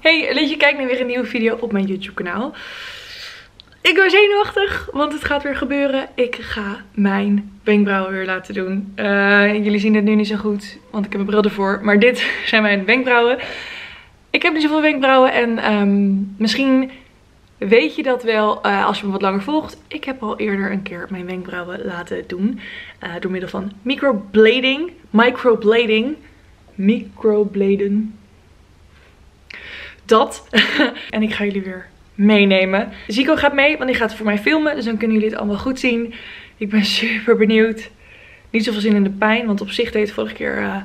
Hey Lietje, kijk nu weer een nieuwe video op mijn YouTube kanaal. Ik ben zenuwachtig, want het gaat weer gebeuren. Ik ga mijn wenkbrauwen weer laten doen. Jullie zien het nu niet zo goed, want ik heb mijn bril ervoor. Maar dit zijn mijn wenkbrauwen. Ik heb niet zoveel wenkbrauwen en misschien weet je dat wel als je me wat langer volgt. Ik heb al eerder een keer mijn wenkbrauwen laten doen. Door middel van microbladen. Dat. En ik ga jullie weer meenemen. Zico gaat mee, want die gaat voor mij filmen. Dus dan kunnen jullie het allemaal goed zien. Ik ben super benieuwd. Niet zoveel zin in de pijn, want op zich deed het vorige keer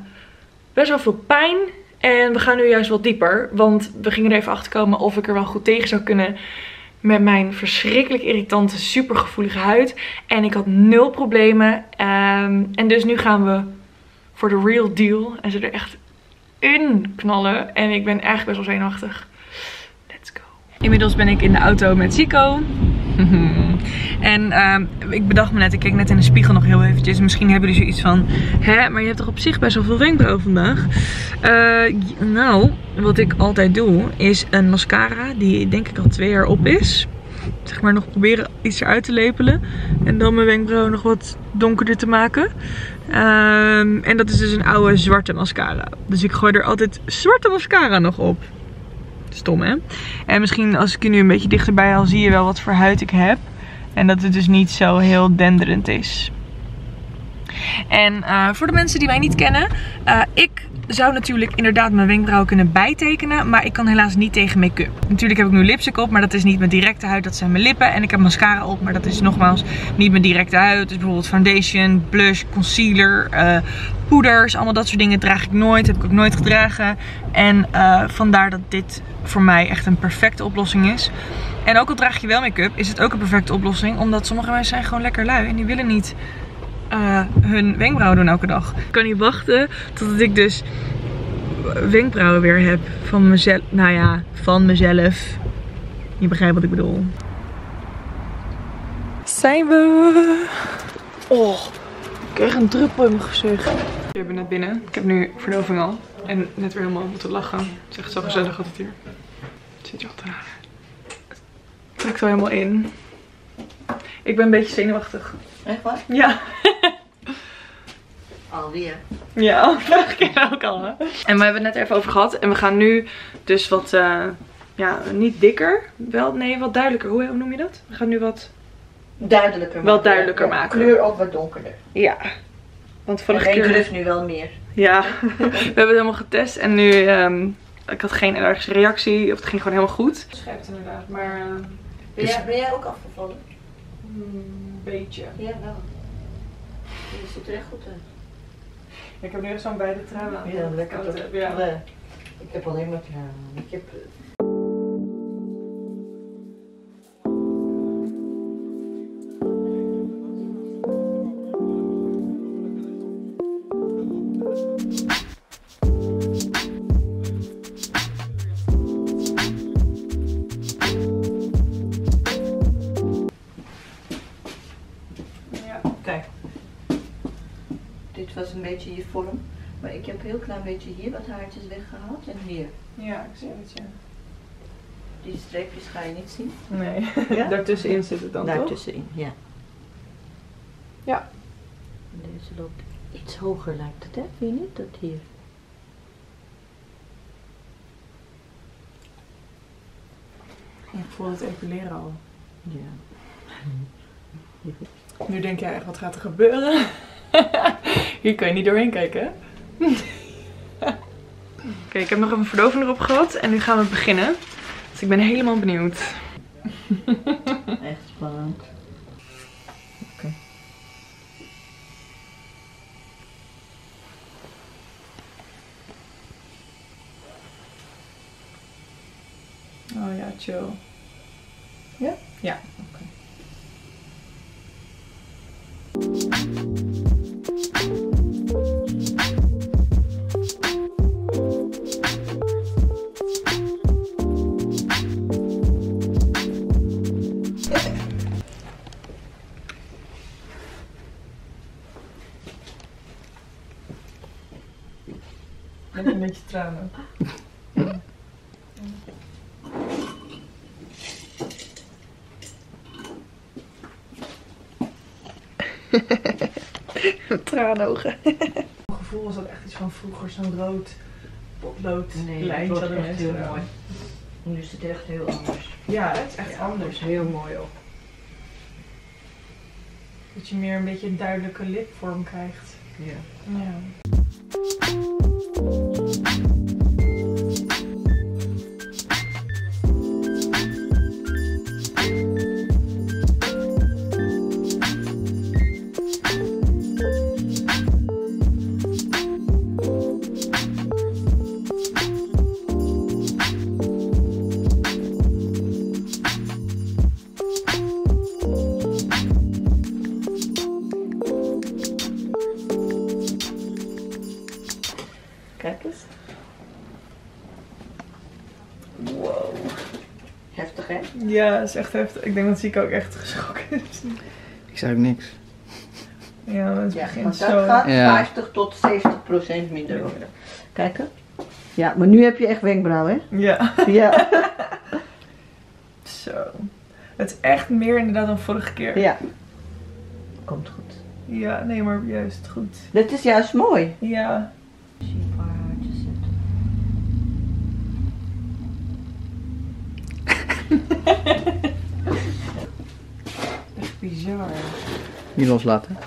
best wel veel pijn. En we gaan nu juist wat dieper. Want we gingen er even achter komen of ik er wel goed tegen zou kunnen met mijn verschrikkelijk irritante, super gevoelige huid. En ik had nul problemen. En dus nu gaan we voor de real deal. En ze er echt in knallen. En ik ben eigenlijk best wel zenuwachtig. Let's go. Inmiddels ben ik in de auto met Zico. En ik bedacht me net, ik keek net in de spiegel nog heel eventjes. Misschien hebben jullie zoiets van, hè, maar je hebt toch op zich best wel veel wenkbrauwen vandaag. Nou, wat ik altijd doe is een mascara die denk ik al 2 jaar op is. Zeg maar nog proberen iets eruit te lepelen. En dan mijn wenkbrauwen nog wat donkerder te maken. En dat is dus een oude zwarte mascara. Dus ik gooi er altijd zwarte mascara nog op. Stom, hè? En misschien als ik je nu een beetje dichterbij haal, zie je wel wat voor huid ik heb. En dat het dus niet zo heel denderend is. En voor de mensen die mij niet kennen. Ik zou natuurlijk inderdaad mijn wenkbrauwen kunnen bijtekenen. Maar ik kan helaas niet tegen make-up. Natuurlijk heb ik nu lipstick op, maar dat is niet mijn directe huid. Dat zijn mijn lippen. En ik heb mascara op, maar dat is nogmaals niet mijn directe huid. Dus bijvoorbeeld foundation, blush, concealer, poeders. Allemaal dat soort dingen draag ik nooit. Heb ik ook nooit gedragen. En vandaar dat dit voor mij echt een perfecte oplossing is. En ook al draag je wel make-up, is het ook een perfecte oplossing. Omdat sommige mensen zijn gewoon lekker lui en die willen niet hun wenkbrauwen doen elke dag. Ik kan niet wachten totdat ik dus wenkbrauwen weer heb van mezelf. Nou ja, van mezelf. Je begrijpt wat ik bedoel. Zijn we? Oh, ik krijg een druppel in mijn gezicht. Ik ben net binnen. Ik heb nu verdoving al. En net weer helemaal moeten lachen. Het is echt zo gezellig altijd hier. Het zit je al te raar. Het trekt wel helemaal in. Ik ben een beetje zenuwachtig. Echt waar? Ja. Alweer. Ja, vorige keer ook al. Hè? En we hebben het net even over gehad. En we gaan nu dus wat, ja, niet dikker. Wel, nee, wat duidelijker. Hoe noem je dat? We gaan nu wat duidelijker maken. Wel duidelijker maken. Kleur ook wat donkerder. Ja. Want vorige keer... kleur nu wel meer. Ja. We hebben het helemaal getest. En nu, ik had geen allergische reactie. Of het ging gewoon helemaal goed. Scherpt inderdaad. Maar... Ben jij ook afgevallen? Beetje. Ja, wel. Je ziet er echt goed uit. Ik heb nu echt zo'n beide tranen aan. Ja, lekker. Ja. Ik heb alleen maar tranen. Ik heb... Dit was een beetje je vorm, maar ik heb een heel klein beetje hier wat haartjes weggehaald en hier. Ja, ik zie het, ja. Die streepjes ga je niet zien. Nee, ja? Daartussenin zit het dan, daartussenin, toch? Ja. Ja. Deze loopt iets hoger, lijkt het, hè? Vind je niet? Dat hier. Ik voel het epileren al. Ja. Nu denk jij echt, wat gaat er gebeuren? Hier kan je niet doorheen kijken, hè? Oké, ik heb nog een verdoving erop gehad en nu gaan we beginnen. Dus ik ben helemaal benieuwd. Echt spannend. Oké. Oh ja, chill. Ja? Ja. Oké. Met een beetje tranen. Traanogen. Mijn gevoel was dat echt iets van vroeger, zo'n rood potlood lijntje hadden mensen. Heel mooi. Nu is het echt heel anders. Ja, het is echt anders. Heel mooi op. Dat je meer een beetje een duidelijke lipvorm krijgt. Ja. Ja. Kijk eens. Wow. Heftig, hè? Ja, dat is echt heftig. Ik denk dat Zico ook echt geschrokken is. Ik zei ook niks. Ja, maar het begint zo. Dat gaat 50 tot 70% minder worden. Kijken. Ja, maar nu heb je echt wenkbrauwen, hè? Ja. Ja. Zo. Het is echt meer inderdaad dan vorige keer. Ja. Komt goed. Ja, nee, maar juist goed. Dit is juist mooi. Ja. Echt bizar. Niet loslaten.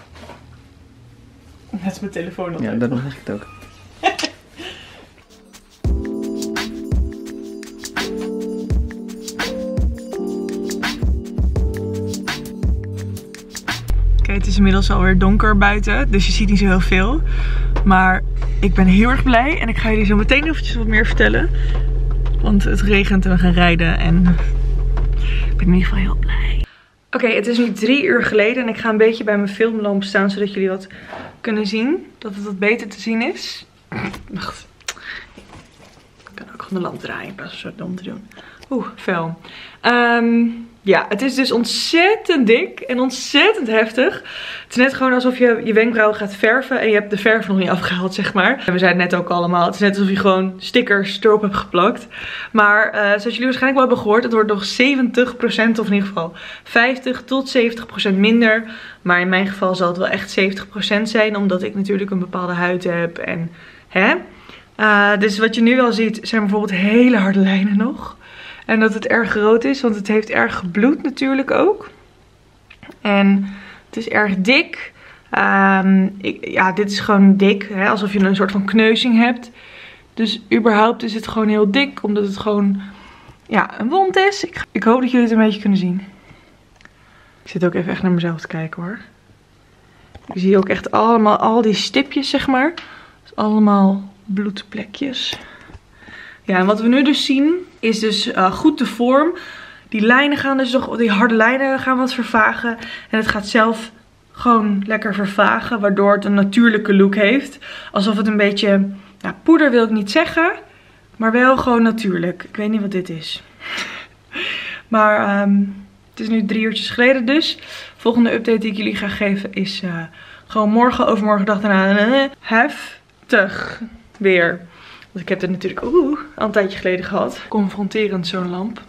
Dat is mijn telefoon nog. Ja, daarom zeg ik het ook. Oké, het is inmiddels alweer donker buiten, dus je ziet niet zo heel veel. Maar ik ben heel erg blij en ik ga jullie zo meteen eventjes wat meer vertellen. Want het regent en we gaan rijden en ik ben in ieder geval heel blij. Oké, het is nu 3 uur geleden en ik ga een beetje bij mijn filmlamp staan zodat jullie wat kunnen zien. Dat het wat beter te zien is. Wacht. Ik kan ook gewoon de lamp draaien in plaats van zo dom te doen. Oeh, fel. Ja, het is dus ontzettend dik en ontzettend heftig. Het is net gewoon alsof je je wenkbrauwen gaat verven en je hebt de verf nog niet afgehaald, zeg maar. En we zeiden het net ook allemaal, het is net alsof je gewoon stickers erop hebt geplakt. Maar zoals jullie waarschijnlijk wel hebben gehoord, het wordt nog 70% of in ieder geval 50 tot 70% minder. Maar in mijn geval zal het wel echt 70% zijn, omdat ik natuurlijk een bepaalde huid heb en hè. Dus wat je nu wel ziet zijn bijvoorbeeld hele harde lijnen nog. En dat het erg rood is, want het heeft erg gebloed natuurlijk ook. En het is erg dik. Ja, dit is gewoon dik, hè? Alsof je een soort van kneuzing hebt. Dus überhaupt is het gewoon heel dik, omdat het gewoon ja, een wond is. Ik hoop dat jullie het een beetje kunnen zien. Ik zit ook even echt naar mezelf te kijken hoor. Ik zie ook echt allemaal al die stipjes, zeg maar. Dus allemaal bloedplekjes. Ja, en wat we nu dus zien is dus goed de vorm. Die lijnen gaan dus nog, die harde lijnen gaan wat vervagen. En het gaat zelf gewoon lekker vervagen, waardoor het een natuurlijke look heeft. Alsof het een beetje, nou, poeder wil ik niet zeggen, maar wel gewoon natuurlijk. Ik weet niet wat dit is. Maar het is nu 3 uurtjes geleden dus. Volgende update die ik jullie ga geven is gewoon morgen, overmorgen, dag daarna. Heftig weer. Want ik heb dit natuurlijk al een tijdje geleden gehad. Confronterend zo'n lamp.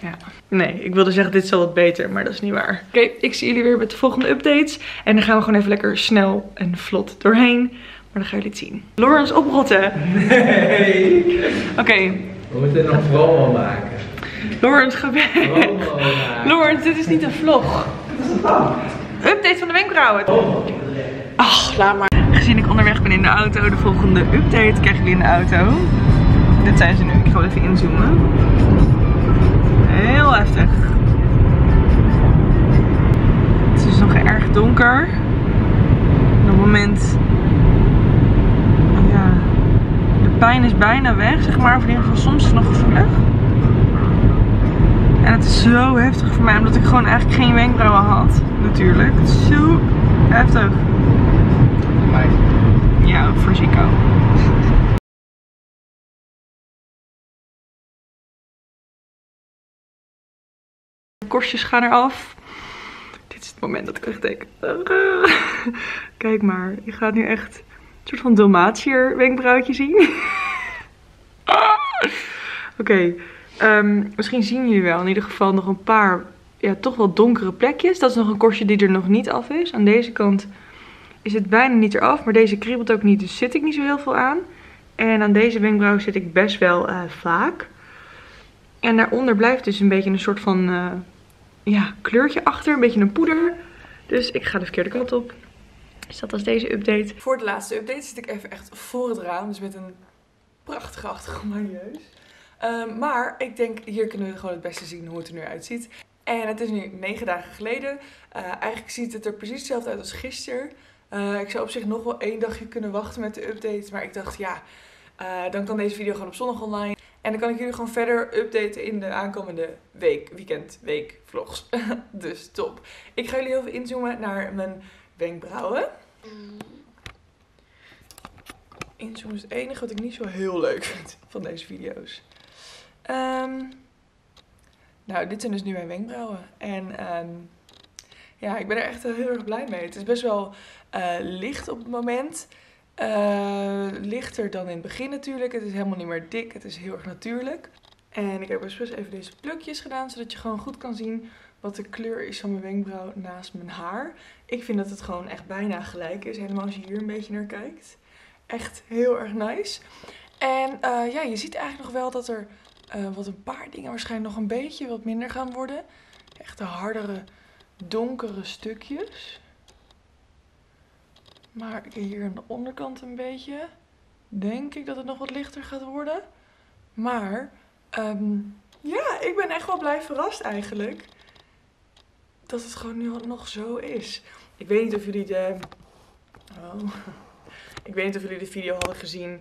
Ja. Nee, ik wilde zeggen dit zal wat beter, maar dat is niet waar. Oké, ik zie jullie weer met de volgende updates. En dan gaan we gewoon even lekker snel en vlot doorheen. Maar dan gaan jullie het zien. Lawrence oprotten! Nee! Oké. We moeten er nog promo maken. Lawrence, ga weg! Lawrence, dit is niet een vlog. Wat is het dan? Update van de wenkbrauwen. Ach, laat maar. Gezien ik onderweg ben in de auto, de volgende update krijgen jullie in de auto. Dit zijn ze nu, ik ga wel even inzoomen. Heel heftig. Het is nog erg donker. En op het moment... Ja, de pijn is bijna weg, zeg maar. Of in ieder geval soms is het nog gevoelig. En het is zo heftig voor mij, omdat ik gewoon eigenlijk geen wenkbrauwen had. Natuurlijk. Het is zo heftig. Ja, ook voor Zico. De korstjes gaan eraf. Dit is het moment dat ik echt denk... Kijk maar, je gaat nu echt soort van Dalmatier wenkbrauwtje zien. Oké, misschien zien jullie wel in ieder geval nog een paar, ja, toch wel donkere plekjes. Dat is nog een korstje die er nog niet af is. Aan deze kant is het bijna niet eraf, maar deze kriebelt ook niet, dus zit ik niet zo heel veel aan. En aan deze wenkbrauw zit ik best wel vaak. En daaronder blijft dus een beetje een soort van ja, kleurtje achter, een beetje een poeder. Dus ik ga de verkeerde kant op. Dus dat was deze update. Voor de laatste update zit ik even echt voor het raam, dus met een prachtige achtergrond, milieus. Maar ik denk, hier kunnen we gewoon het beste zien hoe het er nu uitziet. En het is nu 9 dagen geleden. Eigenlijk ziet het er precies hetzelfde uit als gisteren. Ik zou op zich nog wel 1 dagje kunnen wachten met de update. Maar ik dacht, ja, dan kan deze video gewoon op zondag online. En dan kan ik jullie gewoon verder updaten in de aankomende weekend, vlogs. Dus top. Ik ga jullie heel veel inzoomen naar mijn wenkbrauwen. Inzoomen is het enige wat ik niet zo heel leuk vind van deze video's. Nou, dit zijn dus nu mijn wenkbrauwen. En ja, ik ben er echt heel erg blij mee. Het is best wel licht op het moment. Lichter dan in het begin natuurlijk. Het is helemaal niet meer dik. Het is heel erg natuurlijk. En ik heb expres even deze plukjes gedaan, zodat je gewoon goed kan zien wat de kleur is van mijn wenkbrauw naast mijn haar. Ik vind dat het gewoon echt bijna gelijk is. Helemaal als je hier een beetje naar kijkt. Echt heel erg nice. En ja, je ziet eigenlijk nog wel dat er wat een paar dingen waarschijnlijk nog een beetje wat minder gaan worden. Echt de hardere, donkere stukjes. Maar hier aan de onderkant een beetje, denk ik dat het nog wat lichter gaat worden. Maar ja, ik ben echt wel blij verrast eigenlijk. Dat het gewoon nu nog zo is. Ik weet niet of jullie de... Oh. Ik weet niet of jullie de video hadden gezien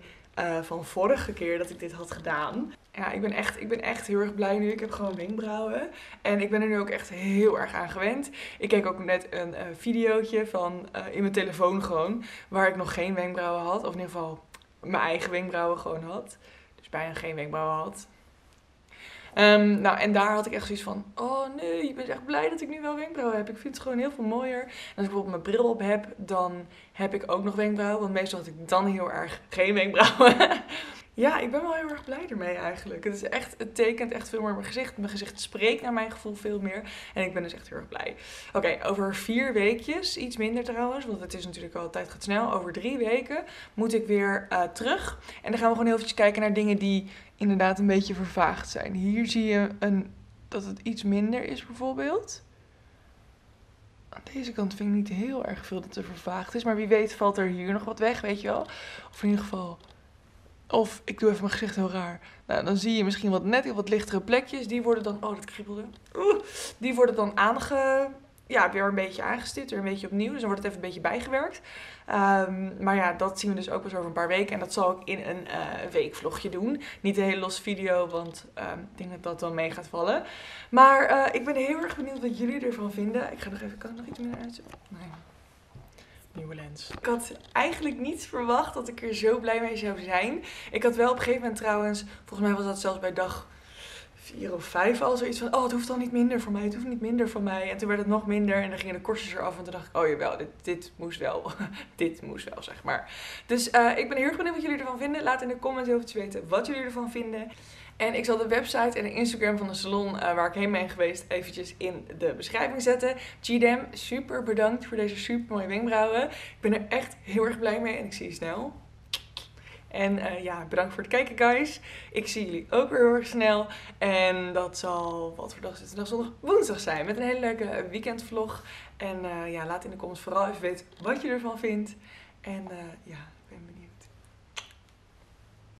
van vorige keer dat ik dit had gedaan. Ja, ik ben echt heel erg blij nu. Ik heb gewoon wenkbrauwen. En ik ben er nu ook echt heel erg aan gewend. Ik keek ook net een videootje van in mijn telefoon gewoon. Waar ik nog geen wenkbrauwen had. Of in ieder geval mijn eigen wenkbrauwen gewoon had. Dus bijna geen wenkbrauwen had. Nou, en daar had ik echt zoiets van, oh nee, ik ben echt blij dat ik nu wel wenkbrauwen heb. Ik vind het gewoon heel veel mooier. En als ik bijvoorbeeld mijn bril op heb, dan heb ik ook nog wenkbrauwen. Want meestal had ik dan heel erg geen wenkbrauwen. Ja, ik ben wel heel erg blij ermee eigenlijk. Het is echt, het tekent echt veel meer mijn gezicht. Mijn gezicht spreekt naar mijn gevoel veel meer. En ik ben dus echt heel erg blij. Oké, over 4 weekjes, iets minder trouwens, want het is natuurlijk al, tijd gaat snel. Over 3 weken moet ik weer terug. En dan gaan we gewoon heel even kijken naar dingen die inderdaad een beetje vervaagd zijn. Hier zie je dat het iets minder is bijvoorbeeld. Aan deze kant vind ik niet heel erg veel dat er vervaagd is. Maar wie weet valt er hier nog wat weg, weet je wel. Of in ieder geval... Of ik doe even mijn gezicht heel raar. Nou, dan zie je misschien wat lichtere plekjes. Die worden dan... Oh, dat kriebelde. Die worden dan ja, weer een beetje aangestipt. Weer een beetje opnieuw. Dus dan wordt het even een beetje bijgewerkt. Maar ja, dat zien we dus ook pas over een paar weken. En dat zal ik in een weekvlogje doen. Niet een hele los video, want ik denk dat dat wel mee gaat vallen. Maar ik ben heel erg benieuwd wat jullie ervan vinden. Ik ga nog even... Kan ik nog iets meer uitzoeken? Nee. Nieuwe lens. Ik had eigenlijk niet verwacht dat ik er zo blij mee zou zijn. Ik had wel op een gegeven moment trouwens, volgens mij was dat zelfs bij dag 4 of 5 al zoiets van, oh, het hoeft al niet minder voor mij, het hoeft niet minder voor mij. En toen werd het nog minder en dan gingen de korstjes eraf en toen dacht ik, oh jawel, dit moest wel. Dit moest wel, zeg maar. Dus ik ben heel erg benieuwd wat jullie ervan vinden. Laat in de comments heel even weten wat jullie ervan vinden. En ik zal de website en de Instagram van de salon waar ik heen ben geweest eventjes in de beschrijving zetten. Gdem, super bedankt voor deze super mooie wenkbrauwen. Ik ben er echt heel erg blij mee en ik zie je snel. En ja, bedankt voor het kijken, guys. Ik zie jullie ook weer heel erg snel. En dat zal, wat voor dag is het? Zondag, woensdag zijn. Met een hele leuke weekendvlog. En ja, laat in de comments vooral even weten wat je ervan vindt. En ja...